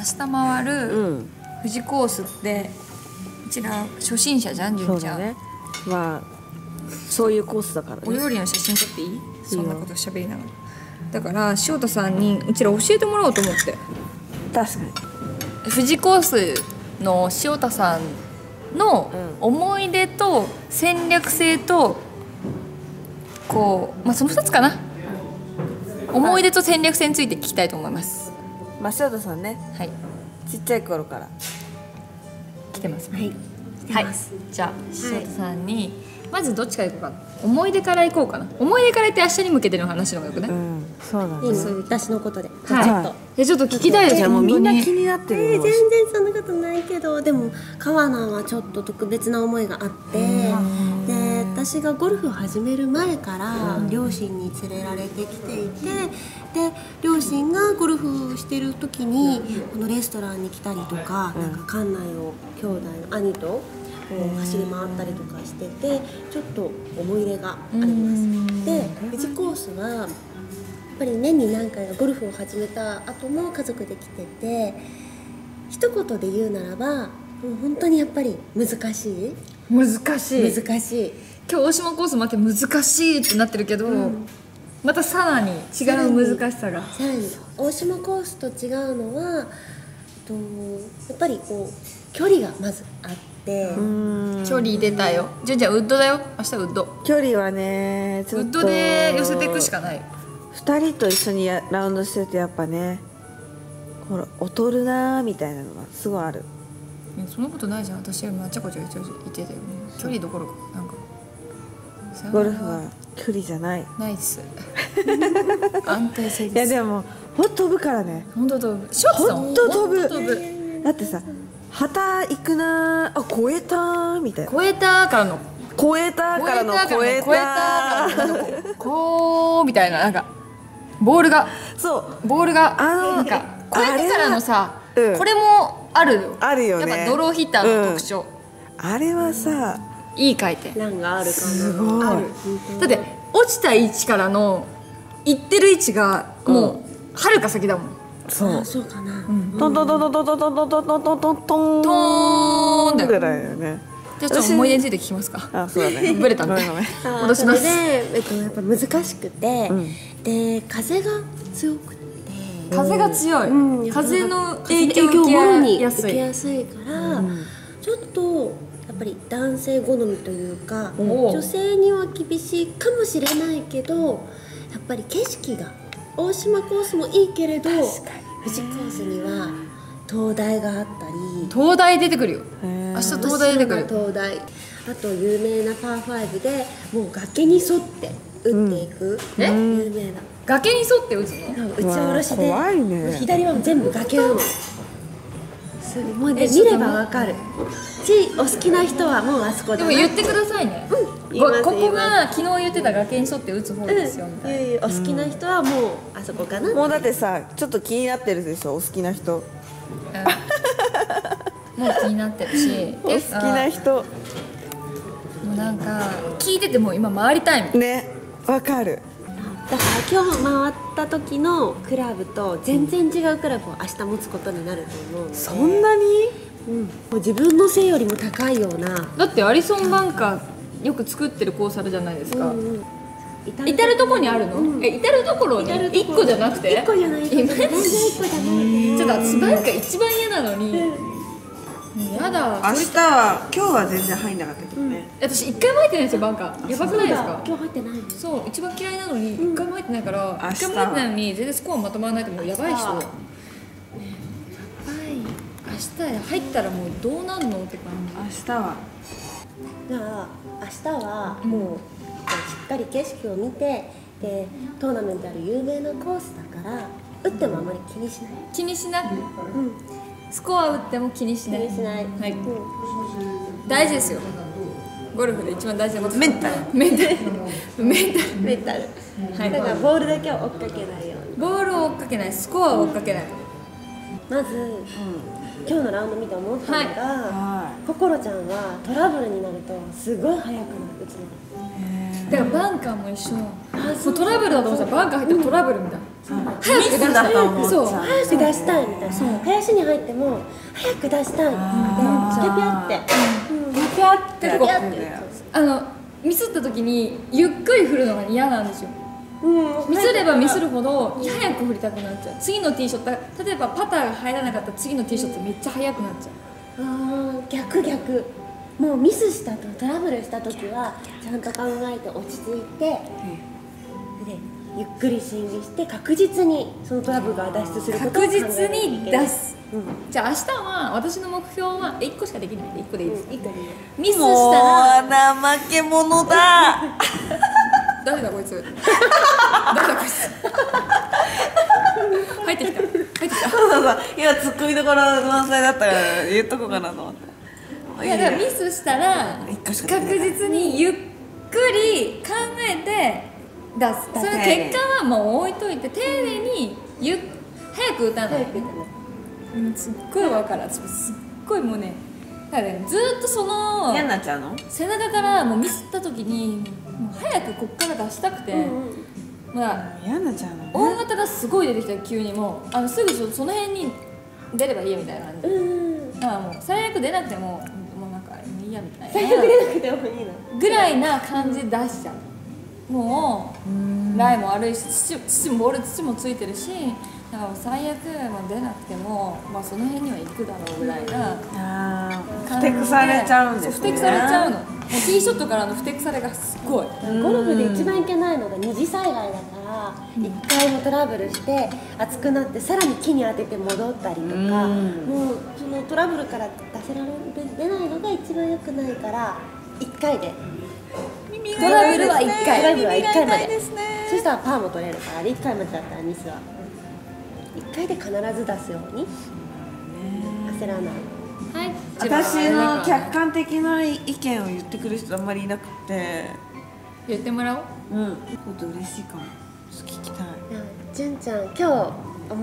明日回る富士コースってうちら初心者じゃん、純ちゃん。そうだね。まあそういうコースだからね。お料理の写真撮っていい？そんなこと喋りながら。だから塩田さんにうちら教えてもらおうと思って。確かに。富士コースの塩田さんの思い出と戦略性とこう、まあその2つかな。思い出と戦略性について聞きたいと思います。まあ塩田さんね。はい。ちっちゃい頃から来てますね。はい。はい、じゃあ塩田さんにまずどっちから行こうかな。思い出から行こうかな。思い出から行って明日に向けての話の方がよくない？うん、そうなんです。私のことで。はい。ちょっと聞きたいですよ。もうみんな気になってる。全然そんなことないけど、でも川名はちょっと特別な思いがあって、で私がゴルフを始める前から両親に連れられてきていて、で両親がゴルフしてる時にこのレストランに来たりとか、なんか館内を兄弟の兄と走り回ったりとかしてて、ちょっと思い入れがあります。で、富士コースはやっぱり年に何回かゴルフを始めた後も家族で来てて、一言で言うならばもう本当にやっぱり難しい。難しい。今日大島コースもあって難しいってなってるけど、またさらに違う難しさが。大島コースと違うのはとやっぱりこう距離がまずあって、距離出たよ。じゃあウッドだよ。明日ウッド。距離はね、ウッドで寄せていくしかない。2人と一緒にラウンドしてるとやっぱね、ほら劣るなーみたいなのがすごいある。そんなことないじゃん。私はあちゃこちゃいてたよね。距離どころかなんか。ゴルフは距離じゃない。ないです。安定性です。いやでもほんと飛ぶからね。ほんと飛ぶ。ほんと飛ぶ。だってさ。旗行くなあ、超えたみたいな。超えたからのこうみたいな、なんかボールがなんか超えてからのさ、これもあるよ。あるよね。やっぱドローヒッターの特徴。あれはさ、いい回転。なんかある感じ。すごい。だって落ちた位置からの行ってる位置がもうはるか先だもん。そうかな。トントントントントントントントントントントントンだよね。じゃあちょっと思い出について聞きますか。あ、そうだね。ブレたんで戻します。やっぱ難しくて、で風が強くて、風の影響を受けやすいから、ちょっとやっぱり男性好みというか、女性には厳しいかもしれないけど、やっぱり景色が大島コースもいいけれど、富士コースには灯台があったり、灯台出てくるよ。明日灯台出てくる。灯台。あと有名なパー5でもう崖に沿って打っていく。有名な。崖に沿って打つの？打ち下ろしで。左は全部崖なの。すごい。見ればわかる。お好きな人はもうあそこで。でも言ってくださいね。ここが昨日言ってた崖に沿って打つ方ですよみたいな。お好きな人はもうあそこかな。もうだってさ、ちょっと気になってるでしょ、お好きな人。もう気になってるし、お好きな人もうなんか聞いてても今回りたいもんね。わかる。だから今日回った時のクラブと全然違うクラブを明日持つことになると思う。そんなに？もう自分の背よりも高いような。だってアリソンバンカーよく作ってるコースあるじゃないですか。至る所にあるの？え、至る所に1個じゃなくて1個じゃない。ちょっと私バンカー一番嫌なのに。やだ。明日は、今日は全然入んなかったけどね。私1回も入ってないんですよ、バンカー。やばくないですか？今日入ってない。そう、一番嫌いなのに1回も入ってないから、1回も入ってないのに全然スコアまとまらないともうやばい人。やばい。明日入ったらもうどうなんのって感じ。明日はだから明日はもうしっかり景色を見て、でトーナメントある有名なコースだから打ってもあまり気にしない。気にしない。スコア打っても気にしない。大事ですよ、ゴルフで一番大事なこと。メンタル。メンタル。だからボールだけは追っかけないように。ボールを追っかけない、スコアを追っかけない。まず今日のラウンド見て思ったのが、心ちゃんはトラブルになるとすごい速く打つの。だからバンカーも一緒。もうトラブルだと思ってたらバンカー入ってもトラブルみたいな。早く出したいみたいな。早く出したいみたいな。林に入っても早く出したいみたいな。ピャピャって。ピャピャってこう。ミスった時にゆっくり振るのが嫌なんですよ。ミスればミスるほど早く振りたくなっちゃう。次のティーショット、例えばパターが入らなかったら次のティーショットめっちゃ速くなっちゃう。ああ、逆逆。もうミスしたとトラブルした時はちゃんと考えて落ち着いて、でゆっくり審議して確実にそのトラブルが脱出することを考える。確実に出す。じゃあ明日は私の目標は1個しかできないんで1個でいいです。ミスしたらもう怠け者だ。誰だこいつ。誰だこいつ。入ってきた入ってきた。そうそうそう、今ツッコミどころ満載だったから言っとこうかなと思って。いやだからミスしたら確実にゆっくり考えて出す。その結果はもう置いといて丁寧に早く打たない。すっごい分からん。すっごいもうね、だからねずっとその嫌になっちゃうの背中からもうミスった時にもう早くこっから出したくて、まあ嫌になっちゃうの。大型がすごい出てきたら急にもうすぐその辺に出ればいいやみたいな感じで、だからもう最悪出なくても最悪出なくてもいいのぐらいな感じで出しちゃう。もうライも悪いしボール土もついてるし、だから最悪出なくてもまあその辺には行くだろうぐらいな感じで。ふてくされちゃうんですね。ふてくされちゃうの。ティーショットからのふてくされがすごい。ゴルフで一番いけないのが二次災害だから、一回もトラブルして熱くなってさらに木に当てて戻ったりとか、もうそのトラブルから出せられる出ないのが一番良くないから1回で。トラブルは1回。トラブルは1回まで。そしたらパーも取れるから1回までだったらミスは1回で必ず出すように。焦らない。はい、私の客観的な意見を言ってくる人あんまりいなくて。言ってもらおう。うん。ほんと嬉しいかも。聞きたい。純ちゃん今日思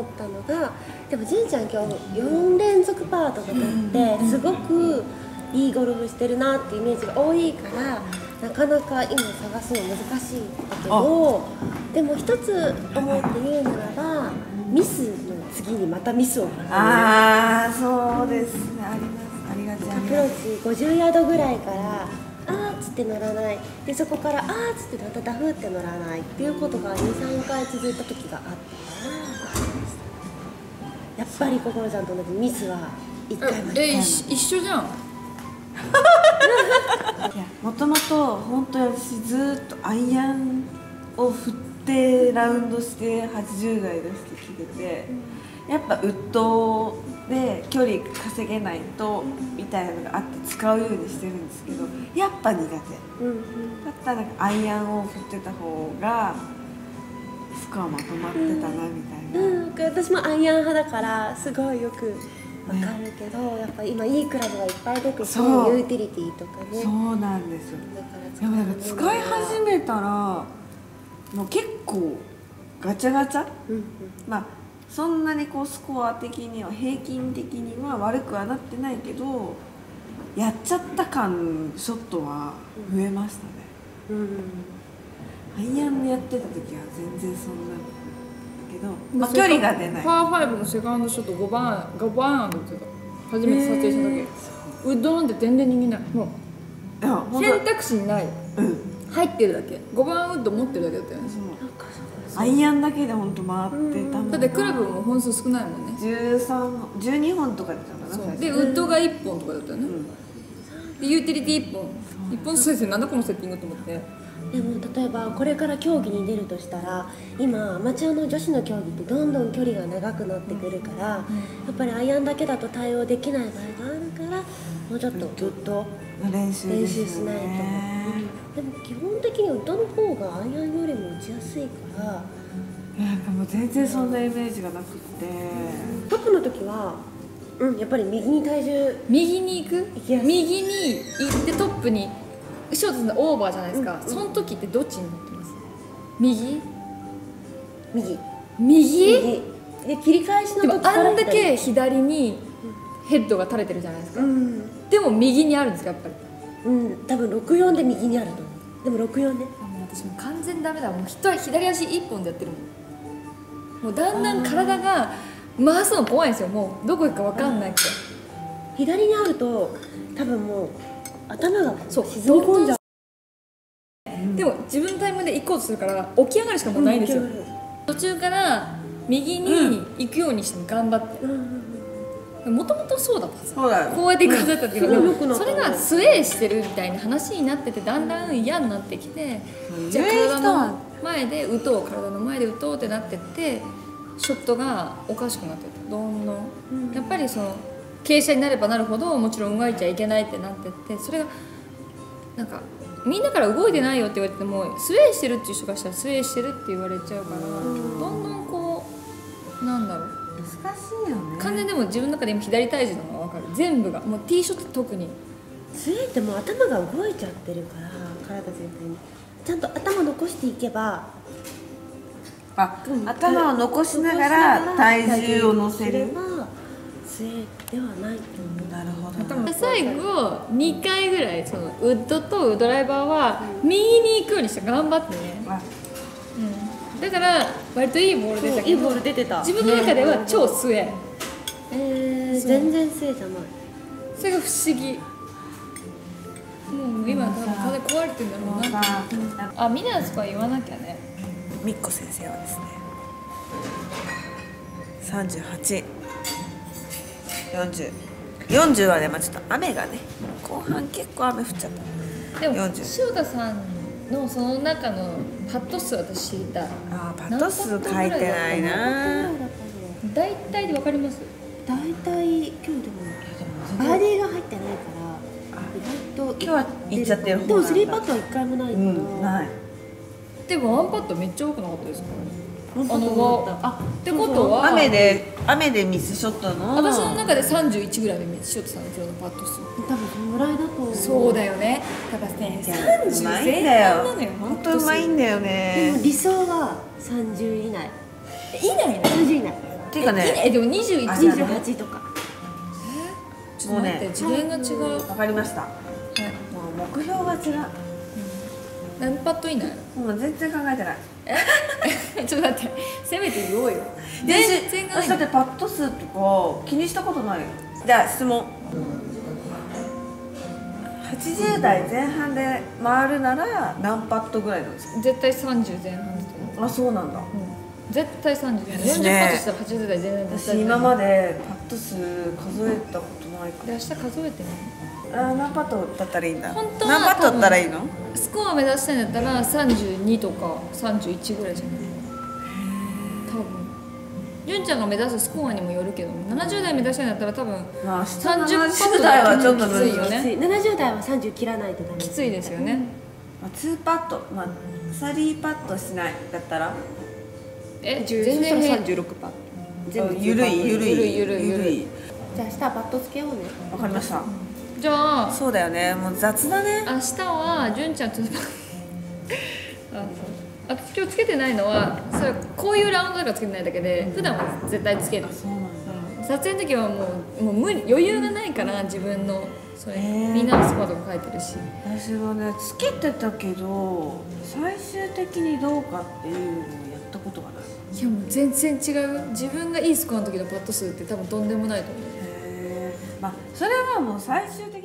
ったのが、でも純ちゃん今日4連続パーとか取ってすごくいいゴルフしてるなっていうイメージが多いからなかなか今探すの難しいけど、でも一つ思って言うならばミスの次にまたミスを。ああそうですね、ありますありがち。アプローチ50ヤードぐらいからあーっつって乗らないで、そこからあーっつってまたダフって乗らないっていうことが 2,3 回続いた時があった。やっぱり心ちゃんと同じミスは1回まで。一緒じゃん。いやもともと本当に私ずっとアイアンを振ってラウンドして80台出してきてて、やっぱウッドで距離稼げないとみたいなのがあって使うようにしてるんですけど、やっぱ苦手だったらアイアンを振ってた方がスコアまとまってたなみたいな、私もアイアン派だからすごいよくわかるけど、やっぱ今いいクラブがいっぱい出てきてユーティリティとかね。そうなんですよ。だから使い始めたらもう結構ガチャガチャ、まあそんなにこうスコア的には平均的には悪くはなってないけど、やっちゃった感ショットは増えましたね。アイアンでやってた時は全然そんなけど、まあ距離が出ない。パー5のセカンドショット5番アンド打ってた。初めて撮影した時ウッドなんて全然逃げない。もう選択肢ない。入ってるだけ。5番ウッド持ってるだけだったよね。アイアンだけで本当回ってたもん。だってクラブも本数少ないもんね。12本とかだったんだな。でウッドが1本とかだったよね。でユーティリティ1本ずつですよ。なんだこのセッティングと思って。でも例えばこれから競技に出るとしたら、今アマチュアの女子の競技ってどんどん距離が長くなってくるから、やっぱりアイアンだけだと対応できない場合があるから、もうちょっとずっと練習しないと。でも基本的に歌の方がアイアンよりも打ちやすいから、なんかもう全然そんなイメージがなくって、トップの時はやっぱり右に体重右に行く、右に行ってトップにショートのオーバーじゃないですか。その時ってどっちに乗ってます？右で切り返しの時から、あんだけ左にヘッドが垂れてるじゃないですか。でも右にあるんですかやっぱり。多分64で右にあると思う。でも64ね。私もう完全にダメだもう左足1本でやってるもん。もうだんだん体が回すの怖いんですよ。もうどこ行くか分かんないって。左にあると多分もう頭が沈み込んじゃう。でも自分のタイムで行こうとするから起き上がるしかもうないんですよ。途中から右に行くようにして頑張って、もともとそうだったんですよ。こうやって行くことだったんですけど、それがスウェーしてるみたいな話になってて、だんだん嫌になってきて、じゃあ体の前で打とう、体の前で打とうってなってって、ショットがおかしくなってた。どんどんやっぱりその傾斜になればなるほど、もちろん動いちゃいけないってなってって、それがなんかみんなから動いてないよって言われても、スウェーしてるっていう人がしたらスウェーしてるって言われちゃうから、どんどんこうなんだろう、難しいよね。完全にでも自分の中で今左体重の方が分かる。全部がもうティーショット特にスウェーってもう頭が動いちゃってるから、体全体にちゃんと頭残していけば、頭を残しながら体重を乗せればスウェーではないと思う。なるほど。最後2回ぐらいそのウッドとドライバーは右に行くようにして頑張ってね。だから割といいボール出たけど、いいボール出てた。自分の中では超スウェー。全然スウェーじゃない。それが不思議。もう今多分体壊れてるんだろうな。あ、ミナスは言わなきゃね。みっこ先生はですね、38、40、40はね、まあちょっと雨がね、後半結構雨降っちゃった。でも塩田さんのその中のパット数、私知りたい。ああ、パット数書いてないな。大体でわかります。大体今日でもバーディーが入ってないから、意外と今日はいっちゃってる。でも3パットは1回もないから。でも1パットめっちゃ多くなかったですかね。あ、ってことは雨でミスショットの、私の中で31ぐらいでミスショットしたんですよ、パット数。多分そのぐらいだと思う。そうだよね。だからね、30前半なのよ。本当うまいんだよね。でも理想は30以内。30以内っていうかね。でも21、28とか。ちょっと待って、次元が違う。わかりました。もう目標が違う。何パット以内？もう全然考えてない。ちょっと待って、せめて言おうよ。全然考えてない。だってパット数とか気にしたことないよ。じゃあ質問。80代前半で回るなら何パットぐらいなんですか？絶対30前半ですよ。あ、そうなんだ。絶対30。40パットしたら80代前半です。私今までパット数数えたことないから。明日数えてね。あ、何パットだったらいいんだ。本当は何パットだったらいいの？スコア目指したんだったら32とか31ぐらいじゃない多分。純ちゃんが目指すスコアにもよるけど、70代目指したんだったら多分30代はちょっときついよね。70代は30切らないとダメ。きついですよね。2パット、3パットしないだったら全然36パット。ゆるい。じゃあ明日はパットつけようね。わかりました。じゃあそうだよね、もう雑だね。明日は純ちゃんとあ、今日つけてないのはそれこういうラウンドだからつけてないだけで、普段は絶対つける。撮影の時はもう無理、余裕がないから。自分のそれみんなのスコアとか書いてるし。私はね、つけてたけど最終的にどうかっていうのをやったことがない。いや、もう全然違う。自分がいいスコアの時のパット数って多分とんでもないと思う。まあ、それはもう最終的